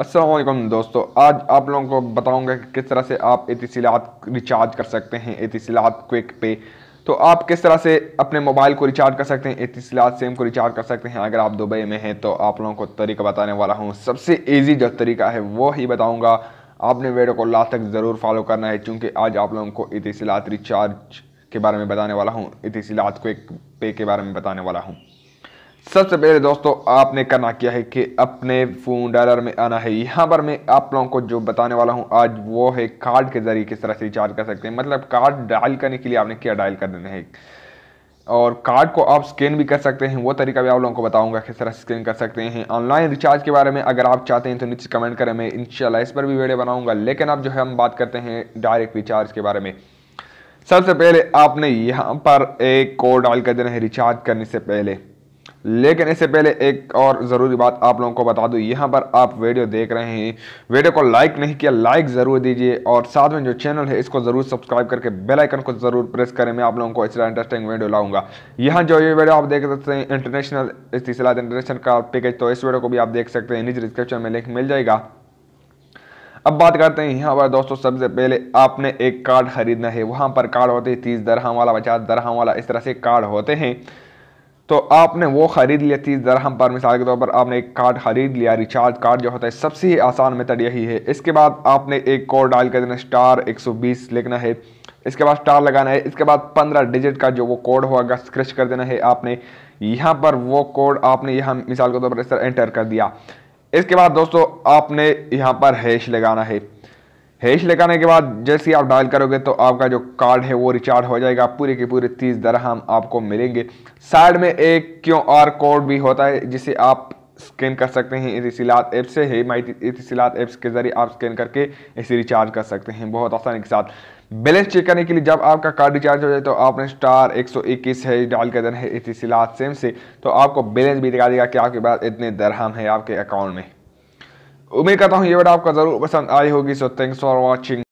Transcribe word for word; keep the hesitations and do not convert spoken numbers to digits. अस्सलाम वालेकुम दोस्तों, आज आप लोगों को बताऊंगा कि किस तरह से आप एतिसालात रिचार्ज कर सकते हैं एतिसालात क्विक पे। तो आप किस तरह से अपने मोबाइल को रिचार्ज कर सकते हैं, एतिसालात सिम को रिचार्ज कर सकते हैं। अगर आप दुबई में हैं तो आप लोगों को तरीका बताने वाला हूँ। सबसे ईजी जो तरीका है वो ही बताऊँगा, आपने वीडियो को लास्ट तक ज़रूर फॉलो करना है, क्योंकि आज आप लोगों को एतिसालात रिचार्ज के बारे में बताने वाला हूँ, एतिसालात क्विक पे के बारे में बताने वाला हूँ। सबसे पहले दोस्तों आपने करना क्या है कि अपने फ़ोन डायलर में आना है। यहाँ पर मैं आप लोगों को जो बताने वाला हूँ आज वो है कार्ड के ज़रिए किस तरह से रिचार्ज कर सकते हैं। मतलब कार्ड डायल करने के लिए आपने क्या डायल कर देना है, और कार्ड को आप स्कैन भी कर सकते हैं, वो तरीका भी आप लोगों को बताऊंगा किस तरह से स्कैन कर सकते हैं। ऑनलाइन रिचार्ज के बारे में अगर आप चाहते हैं तो नीचे कमेंट करें, मैं इंशाल्लाह इस पर भी वीडियो बनाऊँगा। लेकिन अब जो है हम बात करते हैं डायरेक्ट रिचार्ज के बारे में। सबसे पहले आपने यहाँ पर एक कोड डायल कर देना है रिचार्ज करने से पहले। लेकिन इससे पहले एक और ज़रूरी बात आप लोगों को बता दूं, यहाँ पर आप वीडियो देख रहे हैं, वीडियो को लाइक नहीं किया लाइक ज़रूर दीजिए, और साथ में जो चैनल है इसको ज़रूर सब्सक्राइब करके बेल आइकन को ज़रूर प्रेस करें। मैं आप लोगों को इतना इंटरेस्टिंग वीडियो लाऊंगा। यहाँ जो ये वीडियो आप देख सकते हैं इंटरनेशनल एतिसालात इंटरनेशनल का पैकेज, तो इस वीडियो को भी आप देख सकते हैं, नीचे डिस्क्रिप्शन में लिंक मिल जाएगा। अब बात करते हैं यहाँ पर दोस्तों, सबसे पहले आपने एक कार्ड खरीदना है। वहाँ पर कार्ड होते हैं तीस दरहम वाला, पचास दरहम वाला, इस तरह से कार्ड होते हैं। तो आपने वो ख़रीद लिया तीस दरहम पर, मिसाल के तौर पर आपने एक कार्ड ख़रीद लिया। रिचार्ज कार्ड जो होता है सबसे ही आसान मेथड यही है। इसके बाद आपने एक कोड डायल कर देना, स्टार एक सौ बीस लिखना है, इसके बाद स्टार लगाना है। इसके बाद पंद्रह डिजिट का जो वो कोड होगा स्क्रैच कर देना है आपने यहाँ पर। वो कोड आपने यहाँ मिसाल के तौर पर इस तरह एंटर कर दिया। इसके बाद दोस्तों आपने यहाँ पर हैश लगाना है। हैश लगाने के बाद जैसे ही आप डायल करोगे तो आपका जो कार्ड है वो रिचार्ज हो जाएगा, पूरे के पूरे तीस दरहम आपको मिलेंगे। साइड में एक क्यू आर कोड भी होता है जिसे आप स्कैन कर सकते हैं एतिसालात ऐप से। है माई एतिसालात ऐप्स के ज़रिए आप स्कैन करके इसे रिचार्ज कर सकते हैं बहुत आसानी के साथ। बैलेंस चेक करने के लिए जब आपका कार्ड रिचार्ज हो जाए तो आपने स्टार एक सौ इक्कीस है डायल कर देना है एतिसालात सिम से, तो आपको बैलेंस भी दिखा देगा कि आपके पास इतने दरहम है आपके अकाउंट में। उम्मीद करता हूँ ये वीडियो आपको ज़रूर पसंद आई होगी। So thanks for watching.